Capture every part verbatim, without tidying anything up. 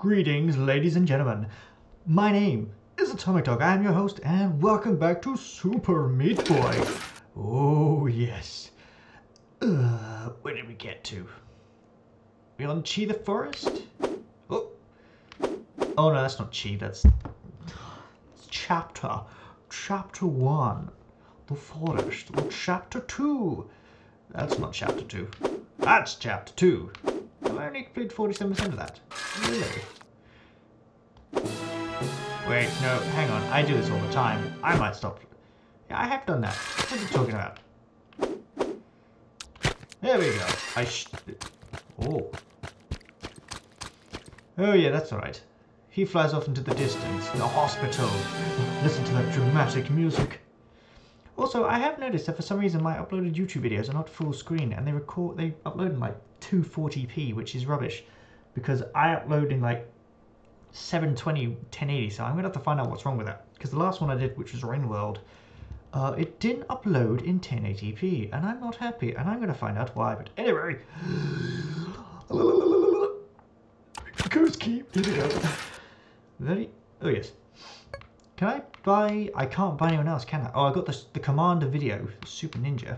Greetings, ladies and gentlemen. My name is Atomic Dog. I am your host, and welcome back to Super Meat Boy. Oh, yes. Uh, where did we get to? We on Chi the Forest? Oh. Oh, no, that's not Chi. That's it's chapter. Chapter one. The Forest. Or chapter two. That's not chapter two. That's chapter two. Have I only completed forty-seven percent of that? Really? Wait, no, hang on. I do this all the time. I might stop. Yeah, I have done that. What are you talking about? There we go. I sh... Oh. Oh yeah, that's alright. He flies off into the distance. The hospital. Listen to that dramatic music. Also, I have noticed that for some reason my uploaded YouTube videos are not full screen, and they record, they upload in like two forty p, which is rubbish, because I upload in like seven twenty, ten eighty. So I'm gonna have to find out what's wrong with that. Because the last one I did, which was Rain World, uh, it didn't upload in ten eighty p, and I'm not happy, and I'm gonna find out why. But anyway, ghost keep. Here we go. Very. Oh yes. Can I buy... I can't buy anyone else, can I? Oh, I got the, the Commander video, Super Ninja.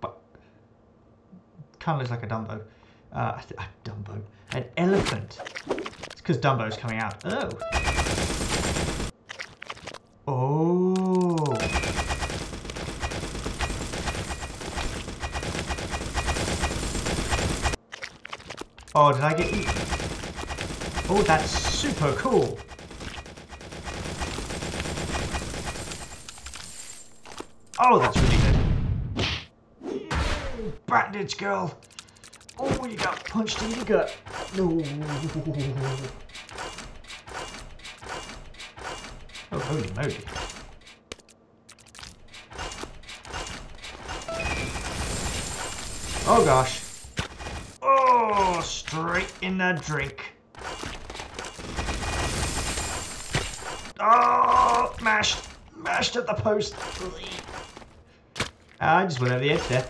But... Kind of looks like a Dumbo. Uh, a Dumbo. An elephant. It's because Dumbo's coming out. Oh. Oh. Oh, did I get eaten? Oh, that's super cool. Oh, that's really good. Bandage girl. Oh, you got punched in the gut. No. Oh, holy moly. Oh, gosh. Oh, straight in the drink. Oh, mashed. Mashed at the post. I just went over the edge there.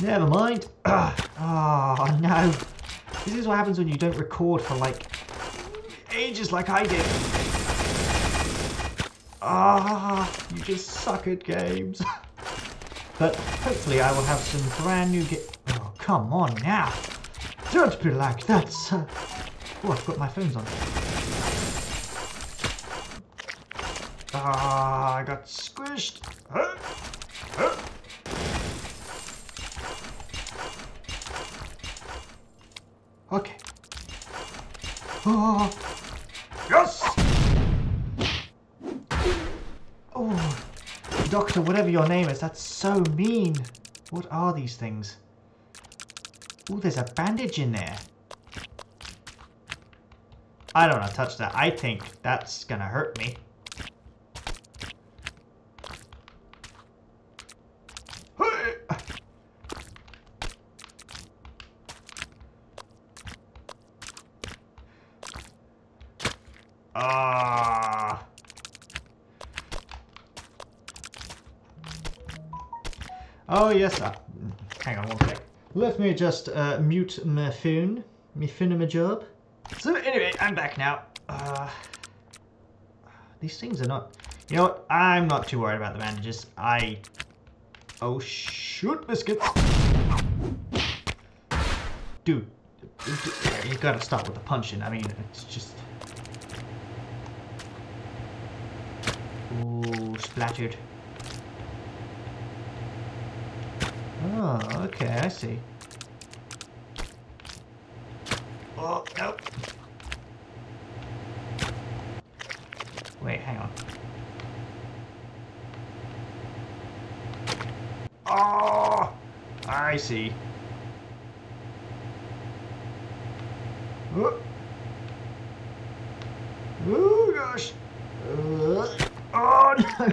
Never mind. Oh no. This is what happens when you don't record for like ages like I did. Ah, oh, you just suck at games. But hopefully I will have some brand new games. Oh, come on now. Don't be like that, sir. Oh, I've got my phones on. Ah, oh, I got squished. Huh? Huh? Okay. Oh. Yes! Oh. Doctor, whatever your name is, that's so mean. What are these things? Oh, there's a bandage in there. I don't want to touch that. I think that's going to hurt me. Ah! Oh yes, sir. Hang on one sec. Let me just uh, mute my phone. Me phone my job. So anyway, I'm back now. Uh, these things are not. You know what? I'm not too worried about the bandages. I. Oh shoot, biscuits! Dude, you gotta start with the punching. I mean, it's just. Ooh, splattered. Oh, okay, I see. Oh, no. Wait, hang on. Oh, I see. Oh, oh gosh. Uh. Oh no!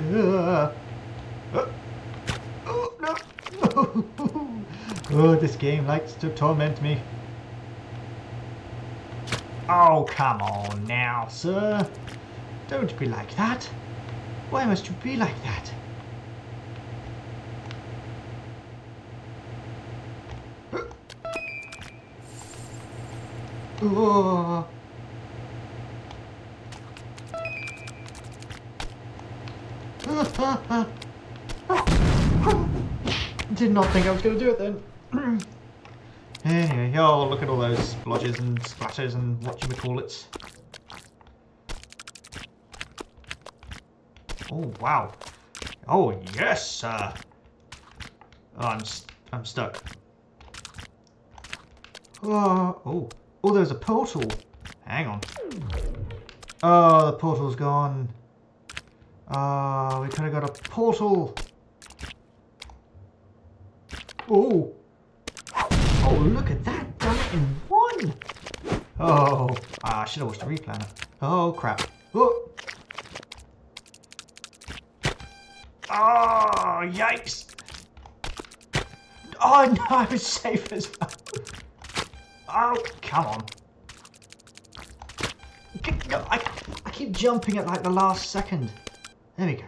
Oh no! Uh, oh, oh no! Oh, this game likes to torment me. Oh, come on now, sir! Don't be like that! Why must you be like that? Whoa. Did not think I was going to do it then. Anyway, oh, look at all those splodges and splatters and what you would call it. Oh, wow. Oh, yes, sir. Oh, I'm, st I'm stuck. Oh, oh, oh, there's a portal. Hang on. Oh, the portal's gone. Ah, uh, we could have got a portal. Oh. Oh, look at that. Done it in one. Oh, I should have watched the replay. Oh, crap. Oh. Oh, yikes. Oh, no, I was safe as well. Oh, come on. I, I keep jumping at, like, the last second. There we go.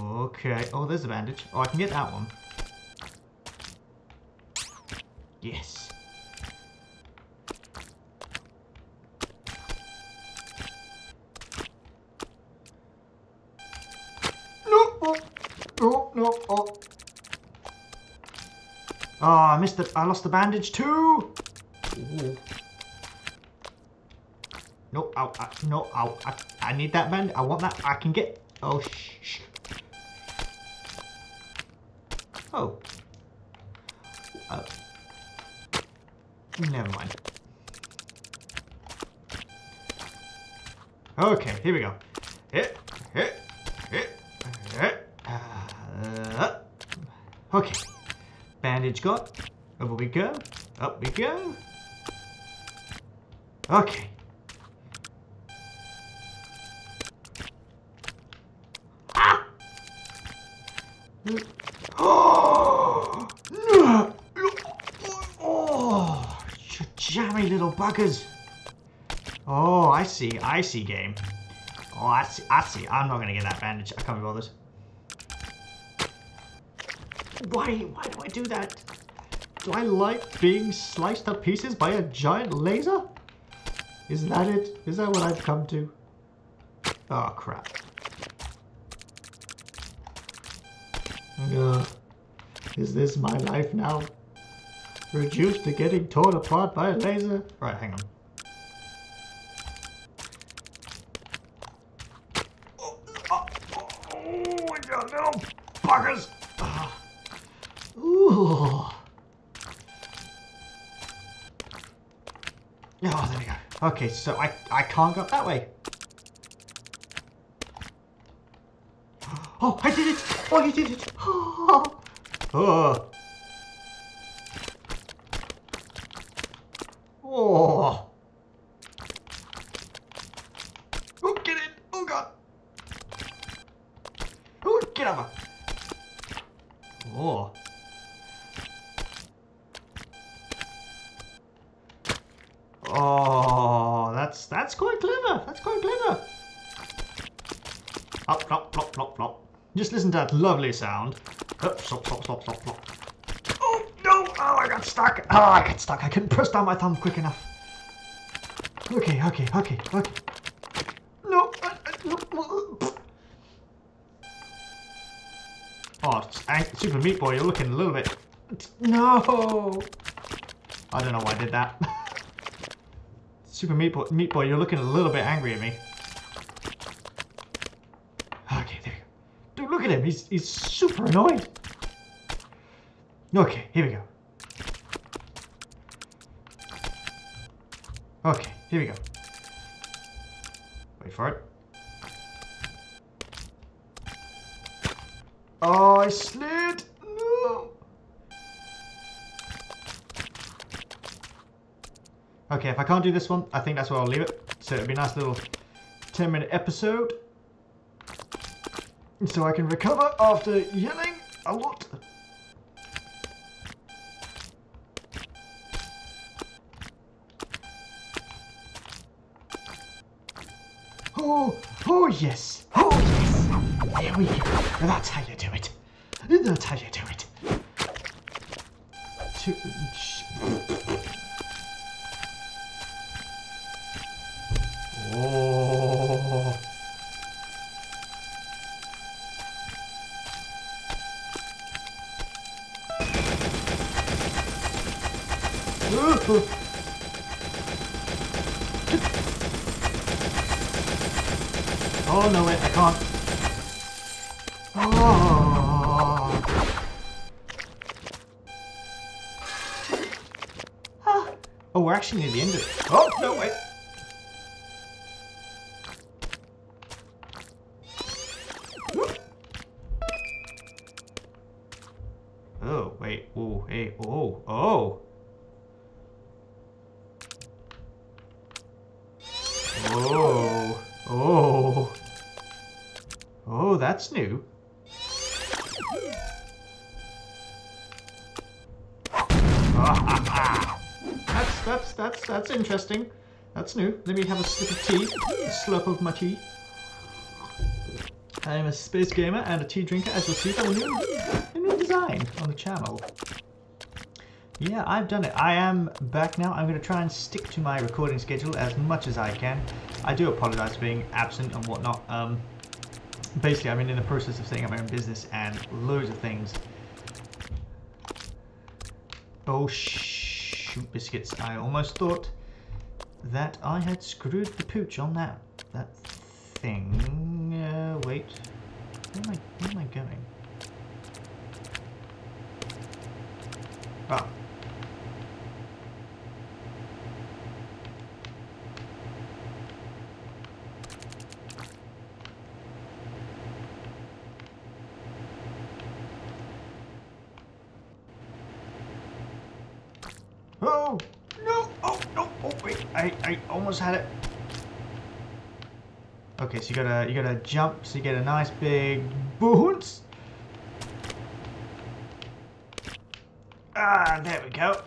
Okay. Oh, there's a bandage. Oh, I can get that one. Yes. Oh, no, oh. Oh, I missed it. I lost the bandage too. Ooh. No, ow, ow, no, ow, I, I need that bandage. I want that. I can get. Oh, shh. Sh oh. Uh, never mind. Okay, here we go. Hit, hit, hit, hit. Uh, okay, bandage got, over we go, up we go. Okay. Ah! Oh! No! Oh! You jammy little buggers! Oh, I see, I see, game. Oh, I see, I see. I'm not gonna get that bandage. I can't be bothered. Why, why do I do that? Do I like being sliced up pieces by a giant laser? Is that it? Is that what I've come to? Oh, crap. Ugh. Is this my life now? Reduced to getting torn apart by a laser? Right, hang on. Oh, oh, oh, oh you little buggers! Oh, there we go. Okay, so I, I can't go up that way. Oh, I did it! Oh, you did it! Oh. Oh. Oh. Oh, get in! Oh, God! Oh, get over! Oh. Oh, that's that's quite clever. That's quite clever. Up, flop, flop, flop, flop. Just listen to that lovely sound. Up, stop, stop, stop, stop, stop. Oh no! Oh, I got stuck. Oh, I got stuck. I couldn't press down my thumb quick enough. Okay, okay, okay, okay. No. Oh, Super Meat Boy, you're looking a little bit. No. I don't know why I did that. Super Meat Boy, Meat Boy, you're looking a little bit angry at me. Okay, there we go. Dude, look at him. He's, he's super annoyed. Okay, here we go. Okay, here we go. Wait for it. Oh, I slid. No. Okay, if I can't do this one, I think that's where I'll leave it. So it'll be a nice little ten minute episode. So I can recover after yelling a lot. Oh, oh yes. Oh yes. There we go. That's how you do it. That's how you do it. two. Oh. Ooh. Oh no, wait, I can't. Oh. Huh. Oh, we're actually near the end of it. Oh no, wait. Oh wait. Oh hey. Oh oh. Oh oh. Oh, that's new. that's that's that's that's interesting. That's new. Let me have a sip of tea. A slurp of my tea. I am a space gamer and a tea drinker, as you'll see from the new, new design on the channel. Yeah, I've done it. I am back now. I'm going to try and stick to my recording schedule as much as I can. I do apologize for being absent and whatnot. Um, basically, I've been in the process of setting up my own business and loads of things. Oh, shoot biscuits. I almost thought that I had screwed the pooch on that, that thing. Uh, wait. Where am I, where am I going? Oh. Oh no! Oh no! Oh wait! I I almost had it. Okay, so you gotta you gotta jump so you get a nice big bounce. Ah, there we go.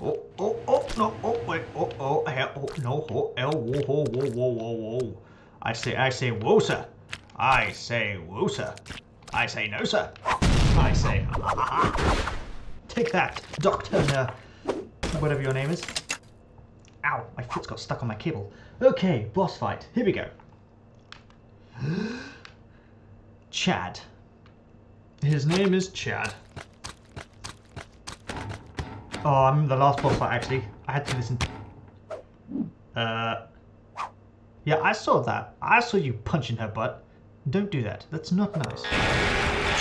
Oh oh oh no! Oh wait! Oh oh! Oh no! Oh! Oh! Whoa! Whoa! Whoa! Whoa! Whoa! I say I say whoa, sir. I say whoa, sir. I say no, sir. I say, ah, ah, ah. Take that, Doctor, uh, whatever your name is. Ow, my foot's got stuck on my cable. Okay, boss fight. Here we go. Chad. His name is Chad. Oh, I'm the last boss fight, actually. I had to listen. Uh, yeah, I saw that. I saw you punching her butt. Don't do that. That's not nice. Jeez.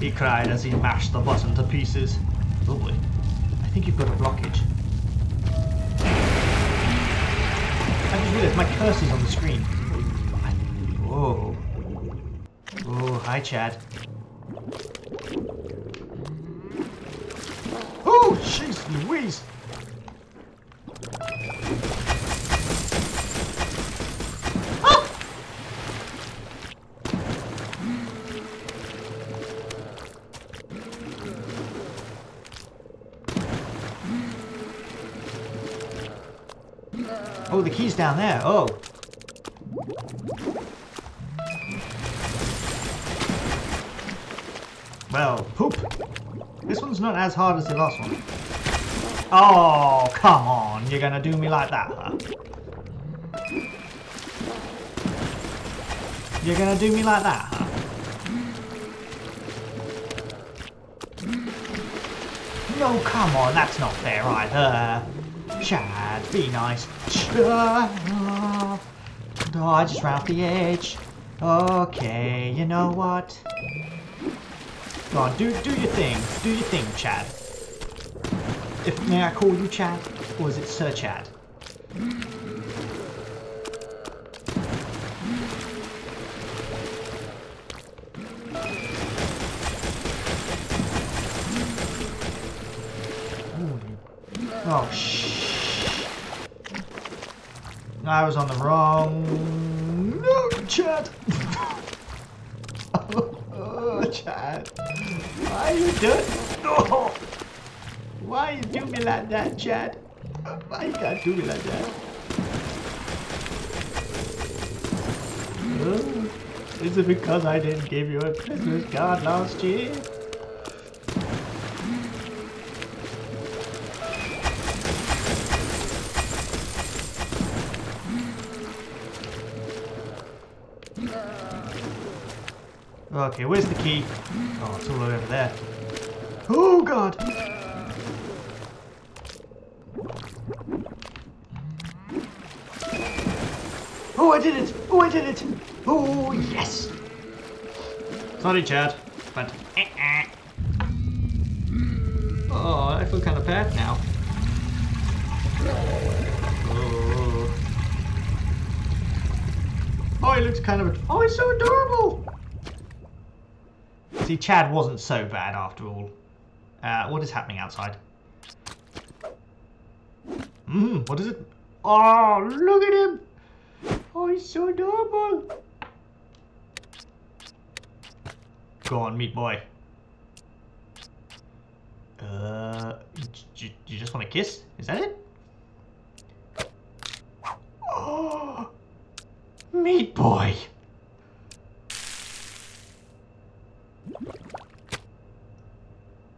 He cried as he mashed the button to pieces. Oh boy, I think you've got a blockage. I just realised my cursor's on the screen. Whoa. Oh, hi Chad. Oh, jeez Louise! Oh, the key's down there. Oh. Well, poop. This one's not as hard as the last one. Oh, come on. You're gonna do me like that, huh? You're gonna do me like that, huh? No, come on. That's not fair either. Chad, be nice. Chad. Oh, I just ran off the edge. Okay, you know what? Go on, do, do your thing. Do your thing, Chad. If, may I call you Chad? Or is it Sir Chad? Oh, shit. I was on the wrong... No, Chad! oh, oh, Chad. Why you doing... Oh. Why you do me like that, Chad? Why you gotta do me like that? Is it because I didn't give you a Christmas card last year? Okay, where's the key? Oh, it's all over there. Oh God! Oh, I did it! Oh, I did it! Oh, yes! Sorry, Chad, but... Oh, I feel kind of bad now. Oh, oh he looks kind of... Oh, he's so adorable! See, Chad wasn't so bad after all. Uh, what is happening outside? Mmm, what is it? Oh, look at him! Oh, he's so adorable! Go on, Meat Boy. Uh, you just want to kiss? Is that it? Oh, Meat Boy!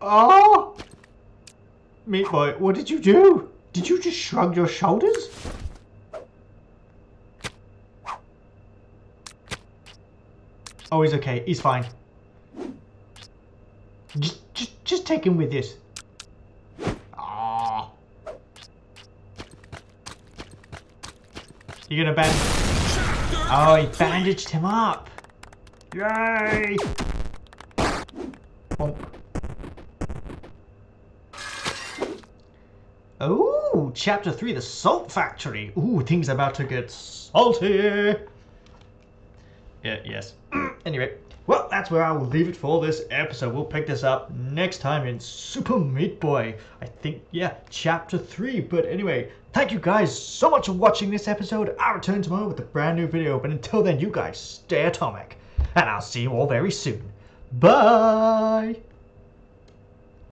Oh! Meat Boy, what did you do? Did you just shrug your shoulders? Oh, he's okay. He's fine. Just, just, just take him with this. Ah! You're gonna bandage. Oh, he bandaged him up. Yay! Oh, chapter three, the salt factory. Ooh, things about to get salty. Yeah, yes. Anyway, well, that's where I will leave it for this episode. We'll pick this up next time in Super Meat Boy. I think, yeah, chapter three. But anyway, thank you guys so much for watching this episode. I'll return tomorrow with a brand new video. But until then, you guys stay atomic. And I'll see you all very soon. Bye!